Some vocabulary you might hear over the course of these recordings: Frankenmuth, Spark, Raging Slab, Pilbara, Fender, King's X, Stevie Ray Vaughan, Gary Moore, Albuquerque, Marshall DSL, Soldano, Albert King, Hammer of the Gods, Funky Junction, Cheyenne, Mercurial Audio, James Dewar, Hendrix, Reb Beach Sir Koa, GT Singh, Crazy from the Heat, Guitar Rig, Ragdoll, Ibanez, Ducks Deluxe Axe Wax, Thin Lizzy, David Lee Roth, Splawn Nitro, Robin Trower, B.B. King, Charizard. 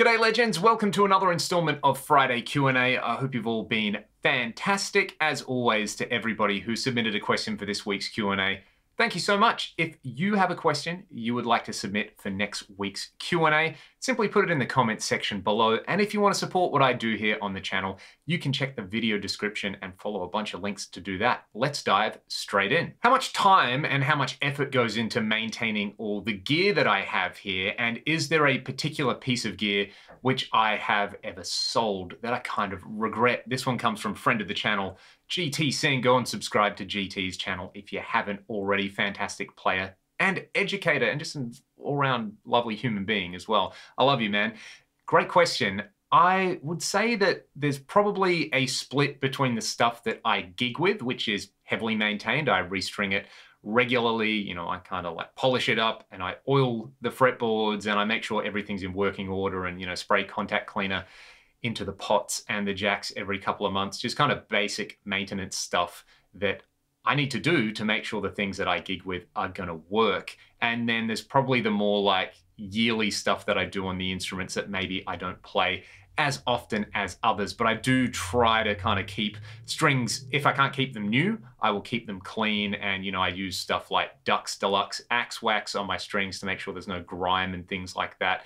G'day legends, welcome to another installment of Friday Q&A. I hope you've all been fantastic. As always, to everybody who submitted a question for this week's Q&A, thank you so much. If you have a question you would like to submit for next week's Q&A, simply put it in the comments section below. And if you want to support what I do here on the channel, you can check the video description and follow a bunch of links to do that. Let's dive straight in. How much time and how much effort goes into maintaining all the gear that I have here? And is there a particular piece of gear which I have ever sold that I kind of regret? This one comes from friend of the channel, GT Singh. Go and subscribe to GT's channel if you haven't already. Fantastic player and educator and just an all-round lovely human being as well. I love you, man. Great question. I would say that there's probably a split between the stuff that I gig with, which is heavily maintained. I restring it regularly, you know, I kind of like polish it up and I oil the fretboards and I make sure everything's in working order and, you know, spray contact cleaner into the pots and the jacks every couple of months, just kind of basic maintenance stuff that I need to do to make sure the things that I gig with are gonna work. And then there's probably the more like yearly stuff that I do on the instruments that maybe I don't play as often as others, but I do try to kind of keep strings. If I can't keep them new, I will keep them clean. And, you know, I use stuff like Ducks Deluxe Axe Wax on my strings to make sure there's no grime and things like that.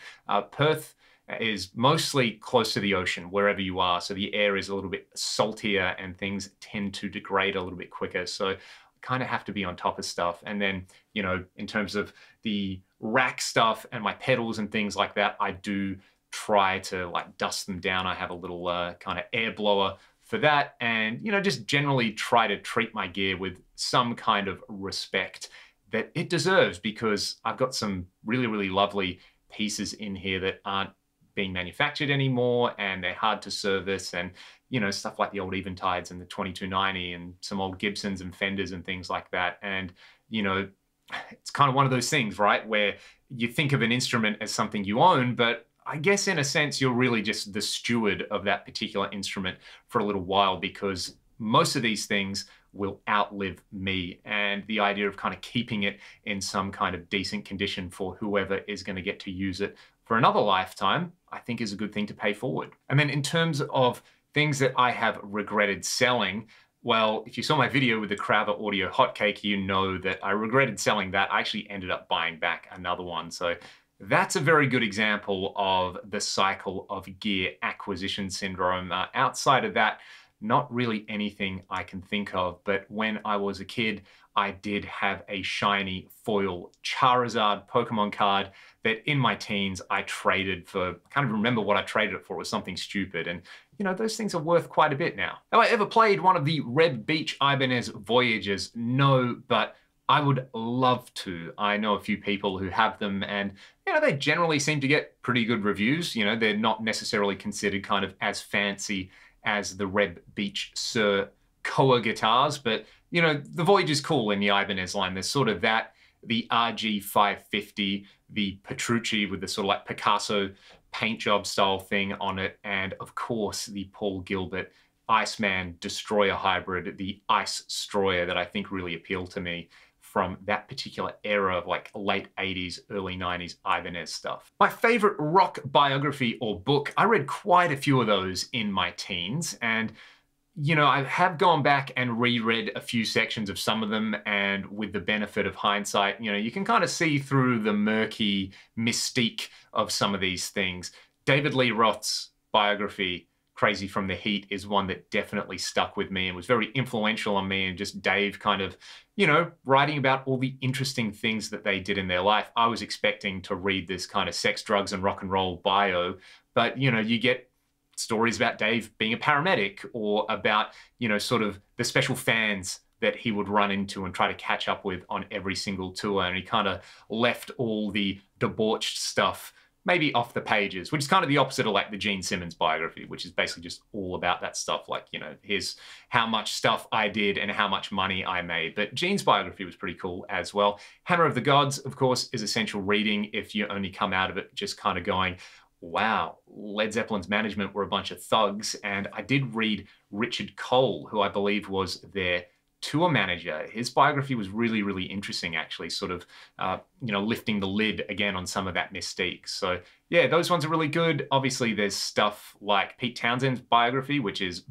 Perth is mostly close to the ocean, wherever you are. So the air is a little bit saltier and things tend to degrade a little bit quicker. So I kind of have to be on top of stuff. And then, you know, in terms of the rack stuff and my pedals and things like that, I do try to like dust them down. I have a little kind of air blower for that. And, you know, just generally try to treat my gear with some kind of respect that it deserves, because I've got some really, really lovely pieces in here that aren't being manufactured anymore and they're hard to service, and, you know, stuff like the old Eventides and the 2290 and some old Gibsons and Fenders and things like that. And, you know, it's kind of one of those things, right, where you think of an instrument as something you own, but I guess in a sense you're really just the steward of that particular instrument for a little while, because most of these things will outlive me. And the idea of kind of keeping it in some kind of decent condition for whoever is going to get to use it for another lifetime, I think is a good thing to pay forward. And then in terms of things that I have regretted selling, well, if you saw my video with the Craver Audio Hot Cake, you know that I regretted selling that. I actually ended up buying back another one. So that's a very good example of the cycle of gear acquisition syndrome. Outside of that, not really anything I can think of, but when I was a kid, I did have a shiny foil Charizard Pokemon card that in my teens I traded for. I can't even remember what I traded it for. It was something stupid. And, you know, those things are worth quite a bit now. Have I ever played one of the Reb Beach Ibanez Voyages? No, but I would love to. I know a few people who have them and, you know, they generally seem to get pretty good reviews. You know, they're not necessarily considered kind of as fancy as the Reb Beach Sir Koa guitars, but, you know, the Voyage is cool in the Ibanez line. There's sort of that, the RG-550, the Petrucci with the sort of like Picasso paint job style thing on it, and of course the Paul Gilbert Iceman Destroyer hybrid, the Ice Destroyer, that I think really appealed to me from that particular era of like late 80s, early 90s Ibanez stuff. My favorite rock biography or book, I read quite a few of those in my teens, and, you know, I have gone back and reread a few sections of some of them, and with the benefit of hindsight, you know, you can kind of see through the murky mystique of some of these things. David Lee Roth's biography, Crazy from the Heat, is one that definitely stuck with me and was very influential on me, and just Dave kind of, you know, writing about all the interesting things that they did in their life. I was expecting to read this kind of sex, drugs, and rock and roll bio, but, you know, you get stories about Dave being a paramedic, or about, you know, sort of the special fans that he would run into and try to catch up with on every single tour. And he kind of left all the debauched stuff maybe off the pages, which is kind of the opposite of like the Gene Simmons biography, which is basically just all about that stuff. Like, you know, here's how much stuff I did and how much money I made. But Gene's biography was pretty cool as well. Hammer of the Gods, of course, is essential reading if you only come out of it just kind of going, wow, Led Zeppelin's management were a bunch of thugs. And I did read Richard Cole, who I believe was their tour manager. His biography was really, really interesting, actually, sort of, you know, lifting the lid again on some of that mystique. So yeah, those ones are really good. Obviously, there's stuff like Pete Townshend's biography, which is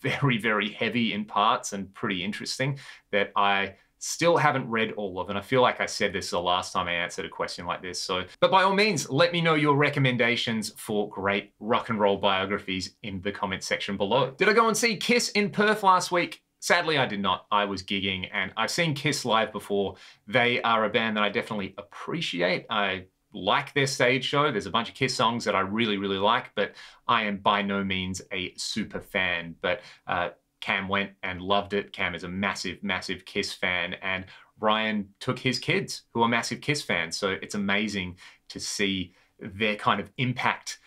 very, very heavy in parts and pretty interesting, that I still haven't read all of, and I feel like I said this the last time I answered a question like this. So, but by all means, let me know your recommendations for great rock and roll biographies in the comment section below. Did I go and see KISS in Perth last week? Sadly, I did not. I was gigging, and I've seen KISS live before. They are a band that I definitely appreciate. I like their stage show. There's a bunch of KISS songs that I really, really like, but I am by no means a super fan. But Cam went and loved it. Cam is a massive, massive KISS fan, and Ryan took his kids, who are massive KISS fans. So it's amazing to see their kind of impact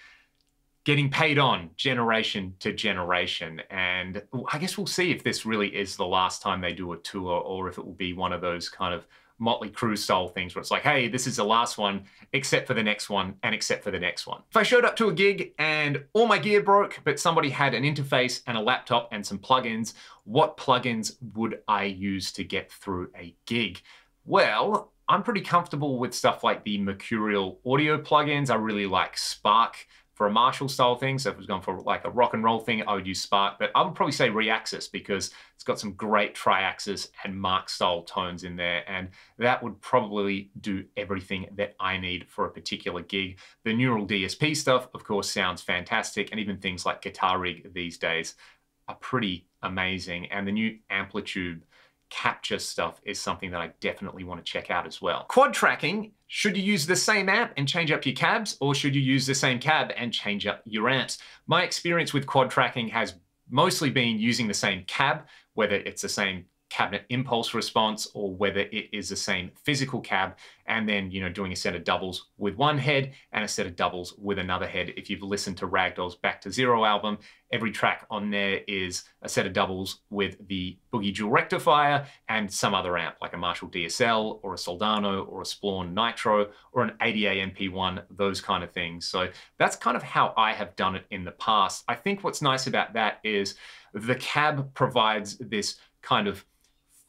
getting paid on generation to generation. And I guess we'll see if this really is the last time they do a tour, or if it will be one of those kind of Motley Crue style things where it's like, hey, this is the last one, except for the next one, and except for the next one. If I showed up to a gig and all my gear broke, but somebody had an interface and a laptop and some plugins, what plugins would I use to get through a gig? Well, I'm pretty comfortable with stuff like the Mercurial Audio plugins. I really like Spark for a Marshall style thing. So if it was going for like a rock and roll thing, I would use Spark, but I would probably say Re-axis, because it's got some great Tri-axis and Mark style tones in there. And that would probably do everything that I need for a particular gig. The Neural DSP stuff, of course, sounds fantastic. And even things like Guitar Rig these days are pretty amazing. And the new AmpliTube capture stuff is something that I definitely want to check out as well. Quad tracking, should you use the same amp and change up your cabs, or should you use the same cab and change up your amps? My experience with quad tracking has mostly been using the same cab, whether it's the same cabinet impulse response or whether it is the same physical cab, and then, you know, doing a set of doubles with one head and a set of doubles with another head. If you've listened to Ragdoll's Back to Zero album, every track on there is a set of doubles with the Boogie Dual Rectifier and some other amp, like a Marshall DSL or a Soldano or a Splawn Nitro or an ADA MP1, those kind of things. So that's kind of how I have done it in the past. I think what's nice about that is the cab provides this kind of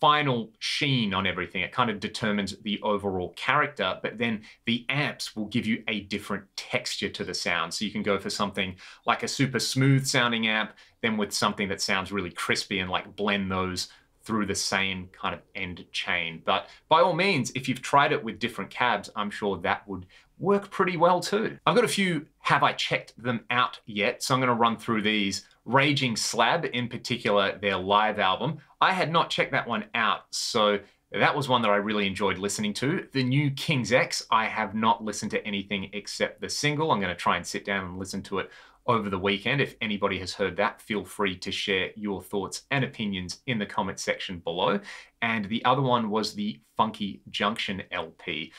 final sheen on everything. It kind of determines the overall character, but then the amps will give you a different texture to the sound. So you can go for something like a super smooth sounding amp, then with something that sounds really crispy, and like blend those through the same kind of end chain. But by all means, if you've tried it with different cabs, I'm sure that would work pretty well too. I've got a few, have I checked them out yet? So I'm gonna run through these. Raging Slab in particular, their live album. I had not checked that one out, so that was one that I really enjoyed listening to. The new King's X, I have not listened to anything except the single. I'm gonna try and sit down and listen to it over the weekend. If anybody has heard that, feel free to share your thoughts and opinions in the comment section below. And the other one was the Funky Junction LP.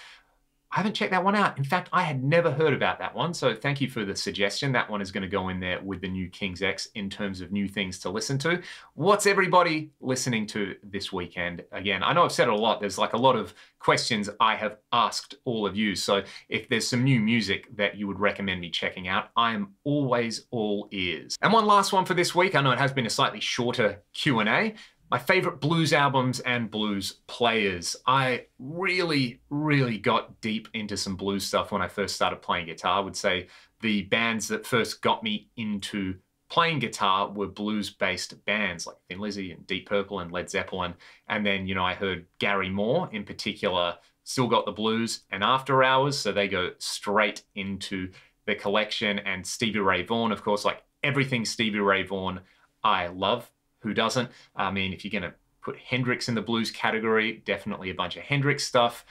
I haven't checked that one out. In fact, I had never heard about that one, so thank you for the suggestion. That one is going to go in there with the new King's X in terms of new things to listen to. What's everybody listening to this weekend? Again, I know I've said it a lot. There's like a lot of questions I have asked all of you, so if there's some new music that you would recommend me checking out, I'm always all ears. And one last one for this week. I know it has been a slightly shorter Q&A. My favorite blues albums and blues players. I really, really got deep into some blues stuff when I first started playing guitar. I would say the bands that first got me into playing guitar were blues-based bands like Thin Lizzy and Deep Purple and Led Zeppelin. And then, you know, I heard Gary Moore in particular, Still Got the Blues and After Hours. So they go straight into the collection. And Stevie Ray Vaughan, of course, like everything Stevie Ray Vaughan, I love. Who doesn't? I mean, if you're going to put Hendrix in the blues category, definitely a bunch of Hendrix stuff.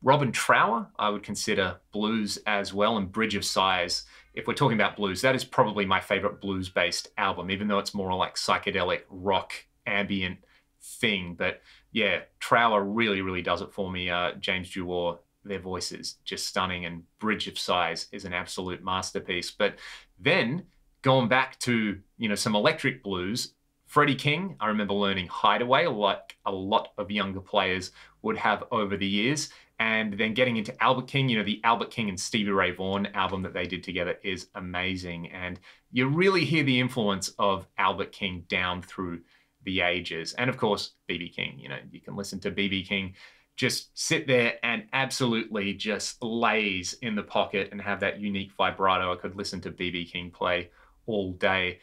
Robin Trower, I would consider blues as well, and Bridge of Sighs. If we're talking about blues, that is probably my favorite blues-based album, even though it's more like psychedelic rock, ambient thing. But yeah, Trower really, really does it for me. James Dewar, their voice is just stunning, and Bridge of Sighs is an absolute masterpiece. But then going back to, you know, some electric blues, Freddie King, I remember learning Hideaway, like a lot of younger players would have over the years. And then getting into Albert King, you know, the Albert King and Stevie Ray Vaughan album that they did together is amazing. And you really hear the influence of Albert King down through be ages. And of course, B.B. King, you know, you can listen to B.B. King just sit there and absolutely just lays in the pocket and have that unique vibrato. I could listen to B.B. King play all day.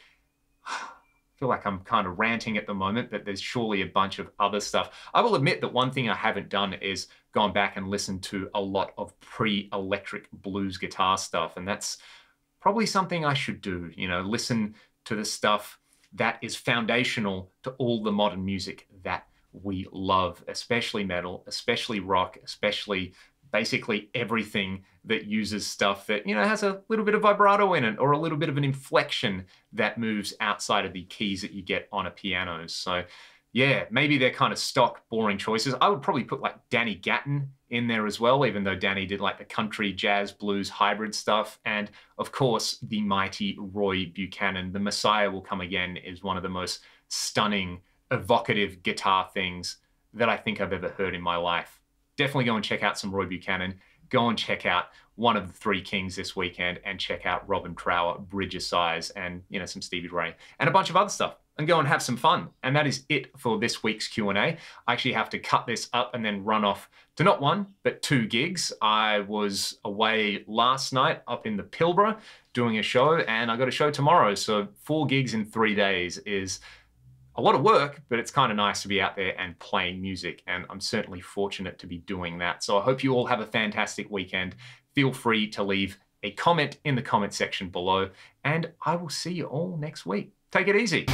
I feel like I'm kind of ranting at the moment, but there's surely a bunch of other stuff. I will admit that one thing I haven't done is gone back and listened to a lot of pre-electric blues guitar stuff, and that's probably something I should do, you know, listen to the stuff that is foundational to all the modern music that we love, especially metal, especially rock, especially basically everything that uses stuff that, you know, has a little bit of vibrato in it or a little bit of an inflection that moves outside of the keys that you get on a piano. So yeah, maybe they're kind of stock, boring choices. I would probably put like Danny Gatton in there as well, even though Danny did like the country, jazz, blues, hybrid stuff. And of course, the mighty Roy Buchanan. The Messiah Will Come Again is one of the most stunning, evocative guitar things that I think I've ever heard in my life. Definitely go and check out some Roy Buchanan. Go and check out one of the Three Kings this weekend and check out Robin Trower, Bridge of Sighs, and, you know, some Stevie Ray and a bunch of other stuff, and go and have some fun. And that is it for this week's Q&A. I actually have to cut this up and then run off to not one, but two gigs. I was away last night up in the Pilbara doing a show, and I got a show tomorrow. So 4 gigs in 3 days is a lot of work, but it's kind of nice to be out there and playing music, and I'm certainly fortunate to be doing that. So I hope you all have a fantastic weekend. Feel free to leave a comment in the comment section below, and I will see you all next week. Take it easy.